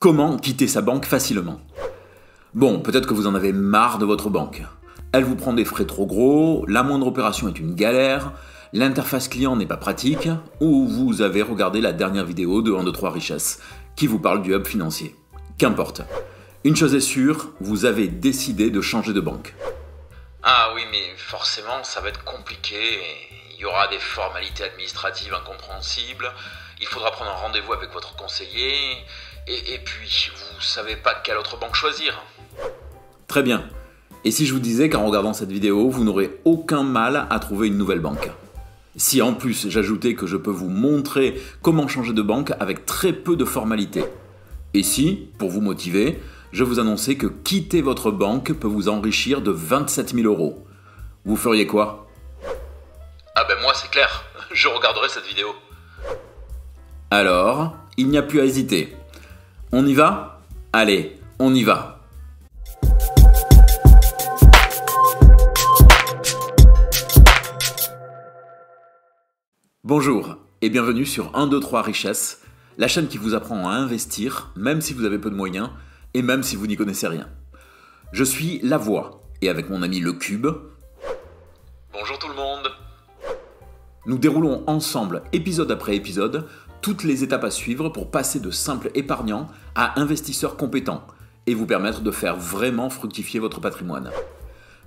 Comment quitter sa banque facilement? Bon, peut-être que vous en avez marre de votre banque. Elle vous prend des frais trop gros, la moindre opération est une galère, l'interface client n'est pas pratique, ou vous avez regardé la dernière vidéo de 1, 2, 3 Richesses, qui vous parle du hub financier. Qu'importe. Une chose est sûre, vous avez décidé de changer de banque. Ah oui, mais forcément, ça va être compliqué, il y aura des formalités administratives incompréhensibles, il faudra prendre un rendez-vous avec votre conseiller, et puis vous savez pas quelle autre banque choisir. Très bien. Et si je vous disais qu'en regardant cette vidéo, vous n'aurez aucun mal à trouver une nouvelle banque? Si en plus j'ajoutais que je peux vous montrer comment changer de banque avec très peu de formalités? Et si, pour vous motiver, je vous annonçais que quitter votre banque peut vous enrichir de 27 000 €? Vous feriez quoi? Ah ben moi c'est clair, je regarderai cette vidéo. Alors, il n'y a plus à hésiter. On y va? Allez, on y va! Bonjour et bienvenue sur 1, 2, 3 Richesses, la chaîne qui vous apprend à investir, même si vous avez peu de moyens et même si vous n'y connaissez rien. Je suis La Voix et avec mon ami Le Cube. Bonjour tout le monde. Nous déroulons ensemble, épisode après épisode, toutes les étapes à suivre pour passer de simple épargnant à investisseur compétent et vous permettre de faire vraiment fructifier votre patrimoine.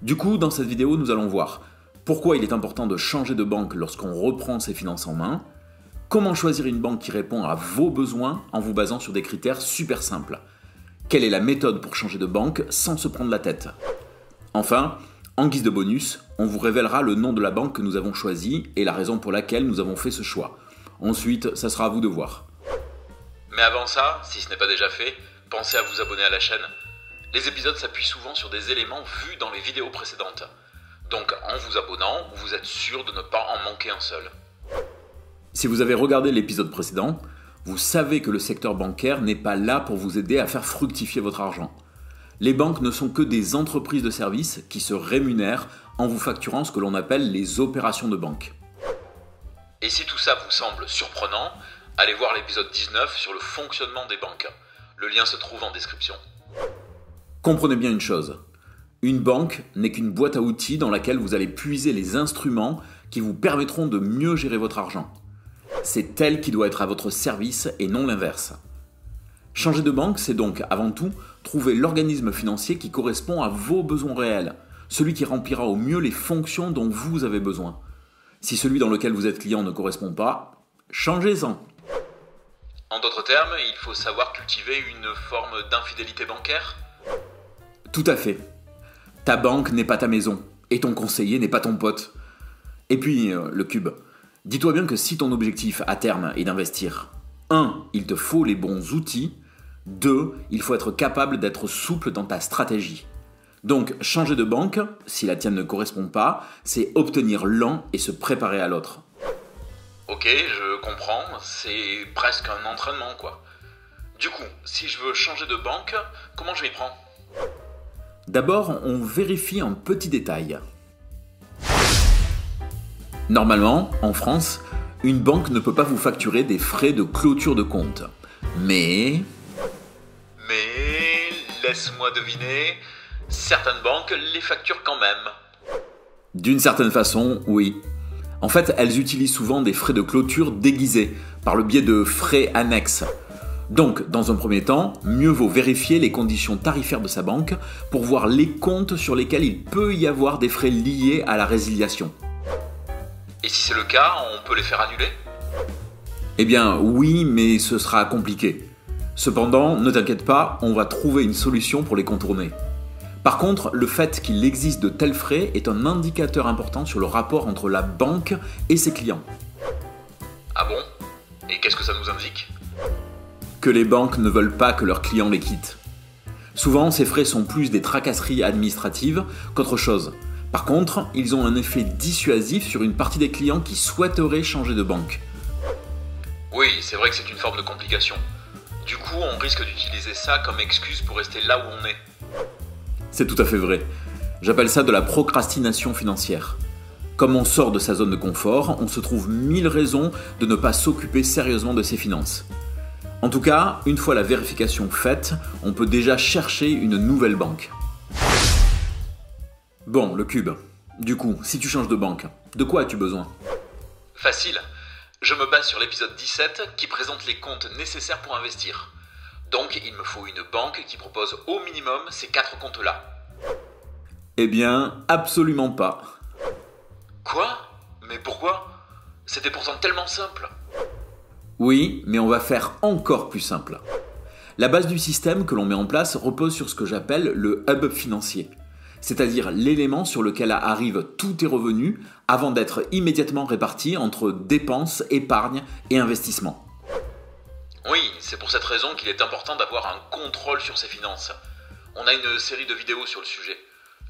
Du coup, dans cette vidéo, nous allons voir pourquoi il est important de changer de banque lorsqu'on reprend ses finances en main, comment choisir une banque qui répond à vos besoins en vous basant sur des critères super simples, quelle est la méthode pour changer de banque sans se prendre la tête. Enfin, en guise de bonus, on vous révélera le nom de la banque que nous avons choisie et la raison pour laquelle nous avons fait ce choix. Ensuite, ça sera à vous de voir. Mais avant ça, si ce n'est pas déjà fait, pensez à vous abonner à la chaîne. Les épisodes s'appuient souvent sur des éléments vus dans les vidéos précédentes. Donc en vous abonnant, vous êtes sûr de ne pas en manquer un seul. Si vous avez regardé l'épisode précédent, vous savez que le secteur bancaire n'est pas là pour vous aider à faire fructifier votre argent. Les banques ne sont que des entreprises de services qui se rémunèrent en vous facturant ce que l'on appelle les opérations de banque. Et si tout ça vous semble surprenant, allez voir l'épisode 19 sur le fonctionnement des banques. Le lien se trouve en description. Comprenez bien une chose. Une banque n'est qu'une boîte à outils dans laquelle vous allez puiser les instruments qui vous permettront de mieux gérer votre argent. C'est elle qui doit être à votre service et non l'inverse. Changer de banque, c'est donc avant tout trouver l'organisme financier qui correspond à vos besoins réels, celui qui remplira au mieux les fonctions dont vous avez besoin. Si celui dans lequel vous êtes client ne correspond pas, changez-en. En d'autres termes, il faut savoir cultiver une forme d'infidélité bancaire? Tout à fait. Ta banque n'est pas ta maison, et ton conseiller n'est pas ton pote. Et puis, Le Cube, dis-toi bien que si ton objectif à terme est d'investir, 1. Il te faut les bons outils, 2. Il faut être capable d'être souple dans ta stratégie. Donc, changer de banque, si la tienne ne correspond pas, c'est obtenir l'un et se préparer à l'autre. Ok, je comprends, c'est presque un entraînement, quoi. Du coup, si je veux changer de banque, comment je m'y prends ? D'abord, on vérifie un petit détail. Normalement, en France, une banque ne peut pas vous facturer des frais de clôture de compte. Mais, laisse-moi deviner, certaines banques les facturent quand même. D'une certaine façon, oui. En fait, elles utilisent souvent des frais de clôture déguisés, par le biais de frais annexes. Donc, dans un premier temps, mieux vaut vérifier les conditions tarifaires de sa banque pour voir les comptes sur lesquels il peut y avoir des frais liés à la résiliation. Et si c'est le cas, on peut les faire annuler? Eh bien oui, mais ce sera compliqué. Cependant, ne t'inquiète pas, on va trouver une solution pour les contourner. Par contre, le fait qu'il existe de tels frais est un indicateur important sur le rapport entre la banque et ses clients. Ah bon? Et qu'est-ce que ça nous indique? Que les banques ne veulent pas que leurs clients les quittent. Souvent, ces frais sont plus des tracasseries administratives qu'autre chose. Par contre, ils ont un effet dissuasif sur une partie des clients qui souhaiteraient changer de banque. Oui, c'est vrai que c'est une forme de complication. Du coup, on risque d'utiliser ça comme excuse pour rester là où on est. C'est tout à fait vrai. J'appelle ça de la procrastination financière. Comme on sort de sa zone de confort, on se trouve 1000 raisons de ne pas s'occuper sérieusement de ses finances. En tout cas, une fois la vérification faite, on peut déjà chercher une nouvelle banque. Bon, le cube. Du coup, si tu changes de banque, de quoi as-tu besoin? Facile. Je me base sur l'épisode 17 qui présente les comptes nécessaires pour investir. Donc, il me faut une banque qui propose au minimum ces 4 comptes-là. Eh bien, absolument pas. Quoi? Mais pourquoi? C'était pourtant tellement simple. Oui, mais on va faire encore plus simple. La base du système que l'on met en place repose sur ce que j'appelle le hub financier, c'est-à-dire l'élément sur lequel arrivent tous tes revenus avant d'être immédiatement répartis entre dépenses, épargne et investissement. Oui, c'est pour cette raison qu'il est important d'avoir un contrôle sur ses finances. On a une série de vidéos sur le sujet.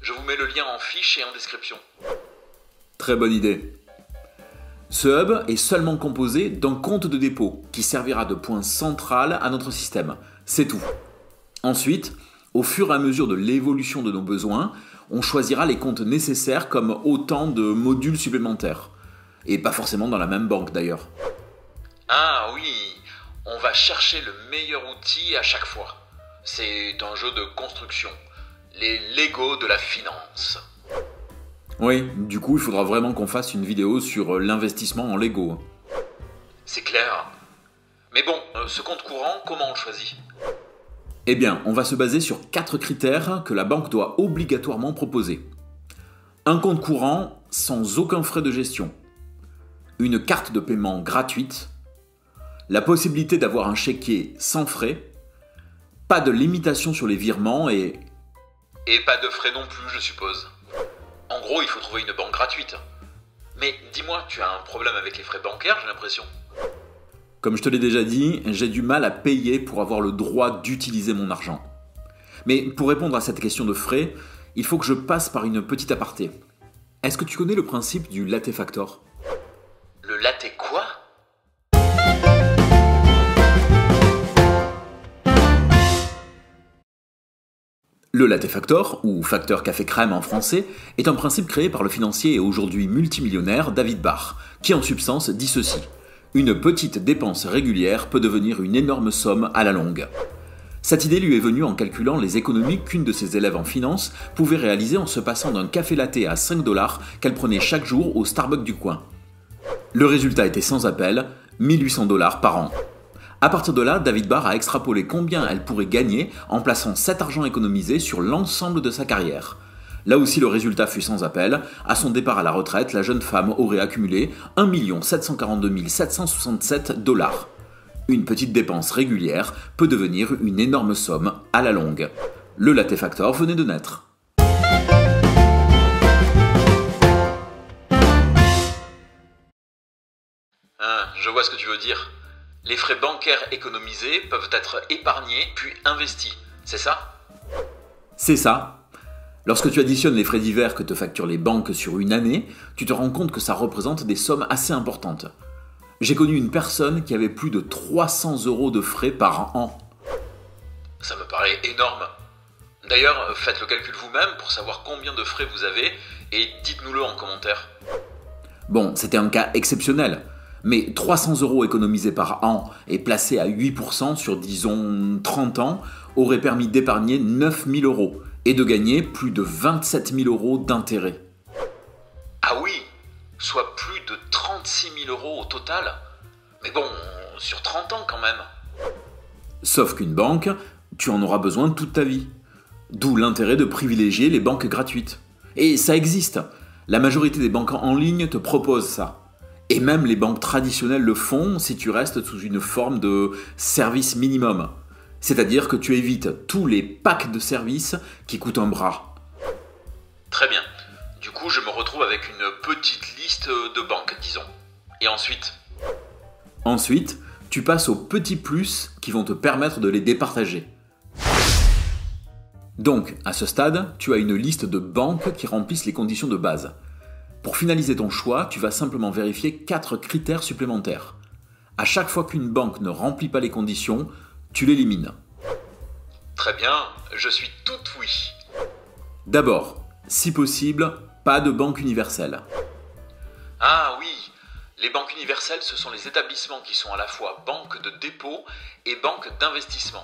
Je vous mets le lien en fiche et en description. Très bonne idée. Ce hub est seulement composé d'un compte de dépôt qui servira de point central à notre système. C'est tout. Ensuite, au fur et à mesure de l'évolution de nos besoins, on choisira les comptes nécessaires comme autant de modules supplémentaires. Et pas forcément dans la même banque d'ailleurs. Ah oui, on va chercher le meilleur outil à chaque fois. C'est un jeu de construction. Les Legos de la finance. Oui, du coup, il faudra vraiment qu'on fasse une vidéo sur l'investissement en Lego. C'est clair. Mais bon, ce compte courant, comment on le choisit? Eh bien, on va se baser sur 4 critères que la banque doit obligatoirement proposer. Un compte courant sans aucun frais de gestion. Une carte de paiement gratuite. La possibilité d'avoir un chéquier sans frais. Pas de limitation sur les virements et... Et pas de frais non plus, je suppose. En gros, il faut trouver une banque gratuite. Mais dis-moi, tu as un problème avec les frais bancaires, j'ai l'impression. Comme je te l'ai déjà dit, j'ai du mal à payer pour avoir le droit d'utiliser mon argent. Mais pour répondre à cette question de frais, il faut que je passe par une petite aparté. Est-ce que tu connais le principe du latte factor? Le latte quoi? Le latte factor, ou facteur café crème en français, est un principe créé par le financier et aujourd'hui multimillionnaire David Bach, qui en substance dit ceci. Une petite dépense régulière peut devenir une énorme somme à la longue. Cette idée lui est venue en calculant les économies qu'une de ses élèves en finance pouvait réaliser en se passant d'un café latte à 5 $ qu'elle prenait chaque jour au Starbucks du coin. Le résultat était sans appel, 1800 $ par an. À partir de là, David Bach a extrapolé combien elle pourrait gagner en plaçant cet argent économisé sur l'ensemble de sa carrière. Là aussi, le résultat fut sans appel. À son départ à la retraite, la jeune femme aurait accumulé 1 742 767 $. Une petite dépense régulière peut devenir une énorme somme à la longue. Le latte factor venait de naître. Ah, je vois ce que tu veux dire. Les frais bancaires économisés peuvent être épargnés puis investis, c'est ça? C'est ça. Lorsque tu additionnes les frais divers que te facturent les banques sur une année, tu te rends compte que ça représente des sommes assez importantes. J'ai connu une personne qui avait plus de 300 € de frais par an. Ça me paraît énorme. D'ailleurs, faites le calcul vous-même pour savoir combien de frais vous avez et dites-nous-le en commentaire. Bon, c'était un cas exceptionnel. Mais 300 € économisés par an et placés à 8% sur, disons, 30 ans, auraient permis d'épargner 9 000 € et de gagner plus de 27 000 € d'intérêt. Ah oui, soit plus de 36 000 € au total. Mais bon, sur 30 ans quand même. Sauf qu'une banque, tu en auras besoin toute ta vie. D'où l'intérêt de privilégier les banques gratuites. Et ça existe. La majorité des banques en ligne te proposent ça. Et même les banques traditionnelles le font si tu restes sous une forme de service minimum. C'est-à-dire que tu évites tous les packs de services qui coûtent un bras. Très bien. Du coup, je me retrouve avec une petite liste de banques, disons. Et ensuite? Ensuite, tu passes aux petits plus qui vont te permettre de les départager. Donc, à ce stade, tu as une liste de banques qui remplissent les conditions de base. Pour finaliser ton choix, tu vas simplement vérifier 4 critères supplémentaires. À chaque fois qu'une banque ne remplit pas les conditions, tu l'élimines. Très bien, je suis toute oui. D'abord, si possible, pas de banque universelle. Ah oui, Les banques universelles, ce sont les établissements qui sont à la fois banques de dépôt et banques d'investissement,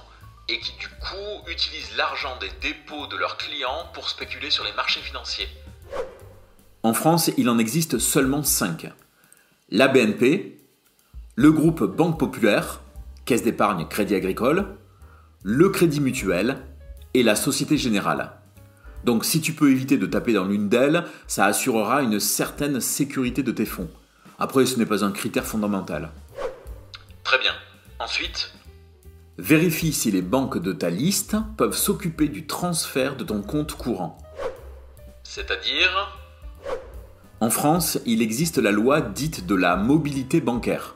et qui du coup utilisent l'argent des dépôts de leurs clients pour spéculer sur les marchés financiers. En France, il en existe seulement 5. La BNP, le groupe Banque Populaire, Caisse d'épargne, Crédit Agricole, le Crédit Mutuel et la Société Générale. Donc si tu peux éviter de taper dans l'une d'elles, ça assurera une certaine sécurité de tes fonds. Après, ce n'est pas un critère fondamental. Très bien. Ensuite, vérifie si les banques de ta liste peuvent s'occuper du transfert de ton compte courant. C'est-à-dire ? En France, il existe la loi dite de la mobilité bancaire.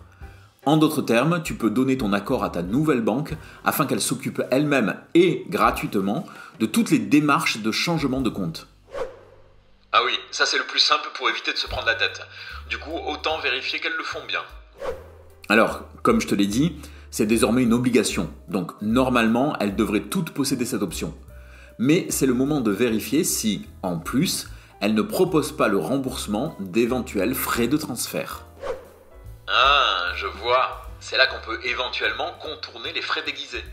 En d'autres termes, tu peux donner ton accord à ta nouvelle banque afin qu'elle s'occupe elle-même et gratuitement de toutes les démarches de changement de compte. Ah oui, ça c'est le plus simple pour éviter de se prendre la tête. Du coup, autant vérifier qu'elles le font bien. Alors, comme je te l'ai dit, c'est désormais une obligation. Donc normalement, elles devraient toutes posséder cette option. Mais c'est le moment de vérifier si, en plus, elles ne proposent pas le remboursement d'éventuels frais de transfert. Ah, je vois. C'est là qu'on peut éventuellement contourner les frais déguisés.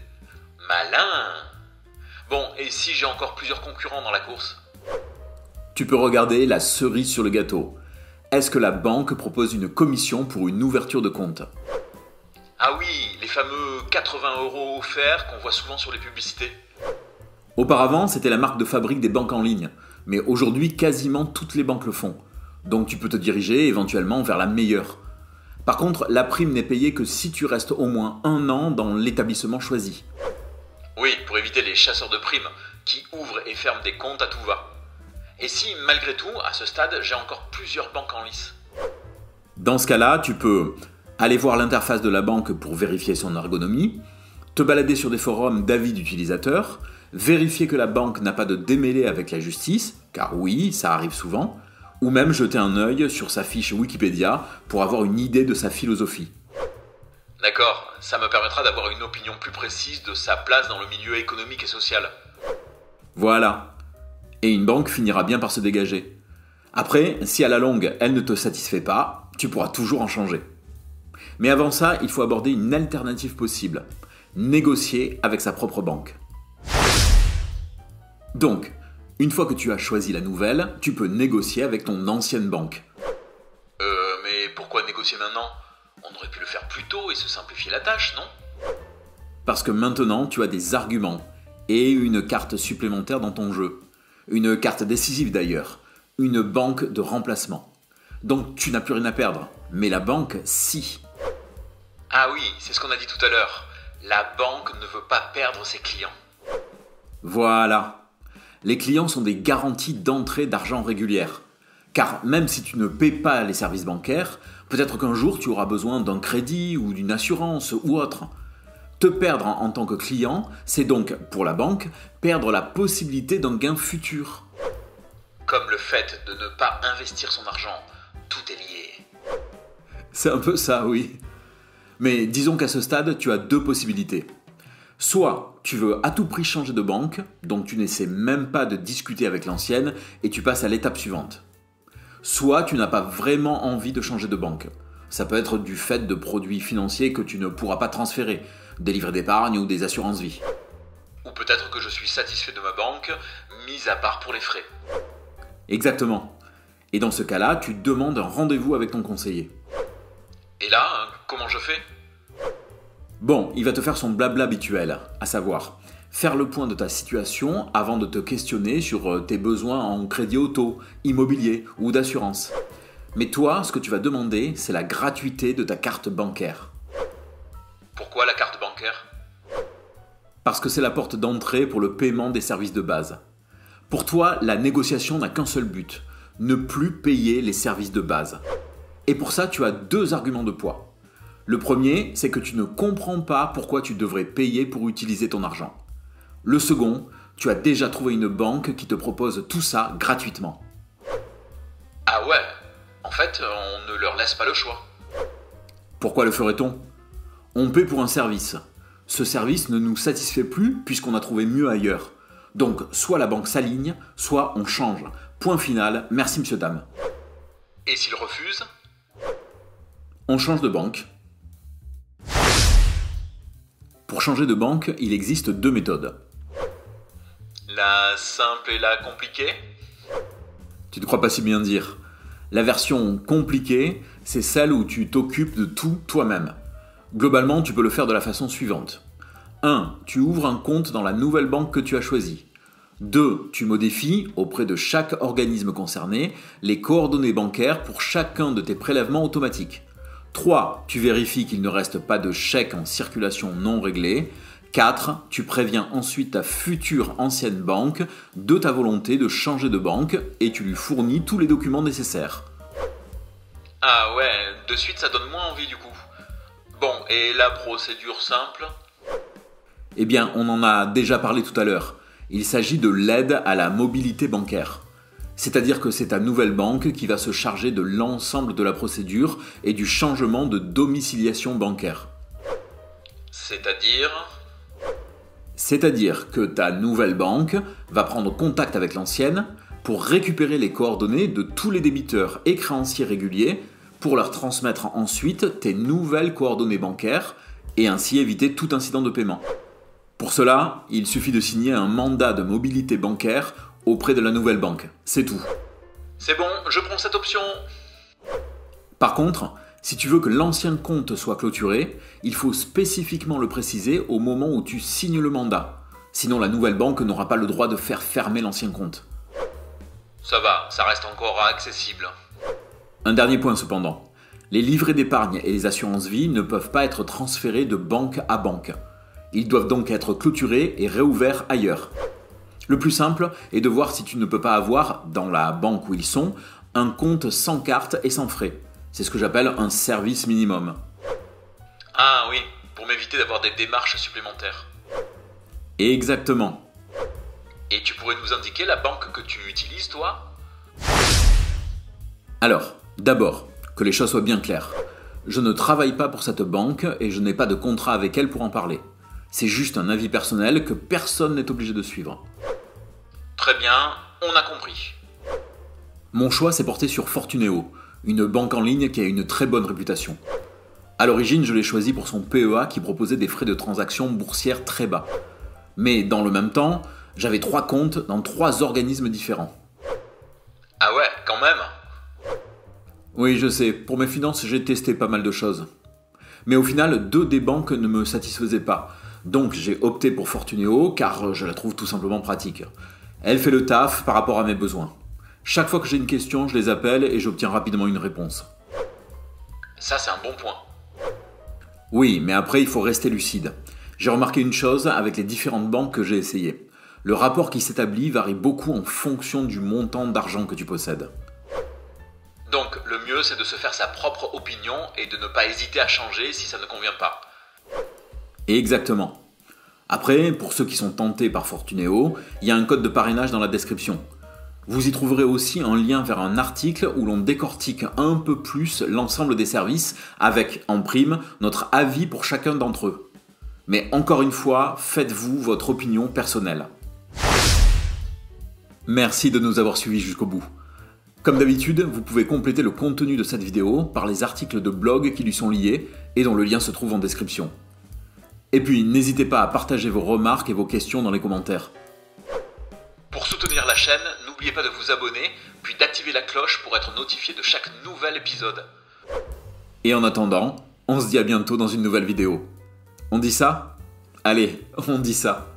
Malin! Bon, et si j'ai encore plusieurs concurrents dans la course ? Tu peux regarder la cerise sur le gâteau. Est-ce que la banque propose une commission pour une ouverture de compte ? Ah oui, les fameux 80 € offerts qu'on voit souvent sur les publicités. Auparavant, c'était la marque de fabrique des banques en ligne. Mais aujourd'hui, quasiment toutes les banques le font. Donc tu peux te diriger éventuellement vers la meilleure. Par contre, la prime n'est payée que si tu restes au moins un an dans l'établissement choisi. Oui, pour éviter les chasseurs de primes qui ouvrent et ferment des comptes à tout va. Et si, malgré tout, à ce stade, j'ai encore plusieurs banques en lice? Dans ce cas-là, tu peux aller voir l'interface de la banque pour vérifier son ergonomie, te balader sur des forums d'avis d'utilisateurs, vérifier que la banque n'a pas de démêlé avec la justice, car oui, ça arrive souvent, ou même jeter un œil sur sa fiche Wikipédia pour avoir une idée de sa philosophie. D'accord, ça me permettra d'avoir une opinion plus précise de sa place dans le milieu économique et social. Voilà. Et une banque finira bien par se dégager. Après, si à la longue, elle ne te satisfait pas, tu pourras toujours en changer. Mais avant ça, il faut aborder une alternative possible. Négocier avec sa propre banque. Donc, une fois que tu as choisi la nouvelle, tu peux négocier avec ton ancienne banque. Mais pourquoi négocier maintenant ? On aurait pu le faire plus tôt et se simplifier la tâche, non ? Parce que maintenant, tu as des arguments et une carte supplémentaire dans ton jeu. Une carte décisive d'ailleurs, une banque de remplacement. Donc tu n'as plus rien à perdre, mais la banque, si. Ah oui, c'est ce qu'on a dit tout à l'heure. La banque ne veut pas perdre ses clients. Voilà. Les clients sont des garanties d'entrée d'argent régulière. Car même si tu ne paies pas les services bancaires, peut-être qu'un jour tu auras besoin d'un crédit ou d'une assurance ou autre. Te perdre en tant que client, c'est donc, pour la banque, perdre la possibilité d'un gain futur. Comme le fait de ne pas investir son argent, tout est lié. C'est un peu ça, oui. Mais disons qu'à ce stade, tu as deux possibilités. Soit tu veux à tout prix changer de banque, donc tu n'essaies même pas de discuter avec l'ancienne et tu passes à l'étape suivante. Soit tu n'as pas vraiment envie de changer de banque. Ça peut être du fait de produits financiers que tu ne pourras pas transférer, des livrets d'épargne ou des assurances-vie. Ou peut-être que je suis satisfait de ma banque, mise à part pour les frais. Exactement. Et dans ce cas-là, tu demandes un rendez-vous avec ton conseiller. Et là, comment je fais ? Bon, il va te faire son blabla habituel, à savoir faire le point de ta situation avant de te questionner sur tes besoins en crédit auto, immobilier ou d'assurance. Mais toi, ce que tu vas demander, c'est la gratuité de ta carte bancaire. Pourquoi la carte bancaire ? Parce que c'est la porte d'entrée pour le paiement des services de base. Pour toi, la négociation n'a qu'un seul but, ne plus payer les services de base. Et pour ça, tu as deux arguments de poids. Le premier, c'est que tu ne comprends pas pourquoi tu devrais payer pour utiliser ton argent. Le second, tu as déjà trouvé une banque qui te propose tout ça gratuitement. Ah ouais ? En fait, on ne leur laisse pas le choix. Pourquoi le ferait-on ? On paie pour un service. Ce service ne nous satisfait plus puisqu'on a trouvé mieux ailleurs. Donc, soit la banque s'aligne, soit on change. Point final, merci monsieur, dame. Et s'il refuse ? On change de banque. Pour changer de banque, il existe deux méthodes. La simple et la compliquée. Tu ne crois pas si bien dire. La version compliquée, c'est celle où tu t'occupes de tout toi-même. Globalement, tu peux le faire de la façon suivante. 1. Tu ouvres un compte dans la nouvelle banque que tu as choisie. 2. Tu modifies, auprès de chaque organisme concerné, les coordonnées bancaires pour chacun de tes prélèvements automatiques. 3. Tu vérifies qu'il ne reste pas de chèque en circulation non réglée. 4. Tu préviens ensuite ta future ancienne banque de ta volonté de changer de banque et tu lui fournis tous les documents nécessaires. Ah ouais, de suite ça donne moins envie du coup. Bon, et la procédure simple ? Eh bien, on en a déjà parlé tout à l'heure. Il s'agit de l'aide à la mobilité bancaire. C'est-à-dire que c'est ta nouvelle banque qui va se charger de l'ensemble de la procédure et du changement de domiciliation bancaire. C'est-à-dire ? C'est-à-dire que ta nouvelle banque va prendre contact avec l'ancienne pour récupérer les coordonnées de tous les débiteurs et créanciers réguliers pour leur transmettre ensuite tes nouvelles coordonnées bancaires et ainsi éviter tout incident de paiement. Pour cela, il suffit de signer un mandat de mobilité bancaire auprès de la nouvelle banque. C'est tout. C'est bon, je prends cette option. Par contre, si tu veux que l'ancien compte soit clôturé, il faut spécifiquement le préciser au moment où tu signes le mandat. Sinon, la nouvelle banque n'aura pas le droit de faire fermer l'ancien compte. Ça va, ça reste encore accessible. Un dernier point cependant. Les livrets d'épargne et les assurances-vie ne peuvent pas être transférés de banque à banque. Ils doivent donc être clôturés et réouverts ailleurs. Le plus simple est de voir si tu ne peux pas avoir, dans la banque où ils sont, un compte sans carte et sans frais. C'est ce que j'appelle un service minimum. Ah oui, pour m'éviter d'avoir des démarches supplémentaires. Exactement. Et tu pourrais nous indiquer la banque que tu utilises, toi ? Alors, d'abord, que les choses soient bien claires. Je ne travaille pas pour cette banque et je n'ai pas de contrat avec elle pour en parler. C'est juste un avis personnel que personne n'est obligé de suivre. Très bien, on a compris. Mon choix s'est porté sur Fortuneo, une banque en ligne qui a une très bonne réputation. À l'origine, je l'ai choisi pour son PEA qui proposait des frais de transaction boursière très bas. Mais dans le même temps, j'avais 3 comptes dans 3 organismes différents. Ah ouais, quand même. Oui, je sais, pour mes finances, j'ai testé pas mal de choses. Mais au final, 2 des banques ne me satisfaisaient pas. Donc j'ai opté pour Fortuneo car je la trouve tout simplement pratique. Elle fait le taf par rapport à mes besoins. Chaque fois que j'ai une question, je les appelle et j'obtiens rapidement une réponse. Ça, c'est un bon point. Oui, mais après, il faut rester lucide. J'ai remarqué une chose avec les différentes banques que j'ai essayées. Le rapport qui s'établit varie beaucoup en fonction du montant d'argent que tu possèdes. Donc, le mieux, c'est de se faire sa propre opinion et de ne pas hésiter à changer si ça ne convient pas. Exactement. Après, pour ceux qui sont tentés par Fortuneo, il y a un code de parrainage dans la description. Vous y trouverez aussi un lien vers un article où l'on décortique un peu plus l'ensemble des services avec, en prime, notre avis pour chacun d'entre eux. Mais encore une fois, faites-vous votre opinion personnelle. Merci de nous avoir suivis jusqu'au bout. Comme d'habitude, vous pouvez compléter le contenu de cette vidéo par les articles de blog qui lui sont liés et dont le lien se trouve en description. Et puis, n'hésitez pas à partager vos remarques et vos questions dans les commentaires. Pour soutenir la chaîne, n'oubliez pas de vous abonner, puis d'activer la cloche pour être notifié de chaque nouvel épisode. Et en attendant, on se dit à bientôt dans une nouvelle vidéo. On dit ça ? Allez, on dit ça.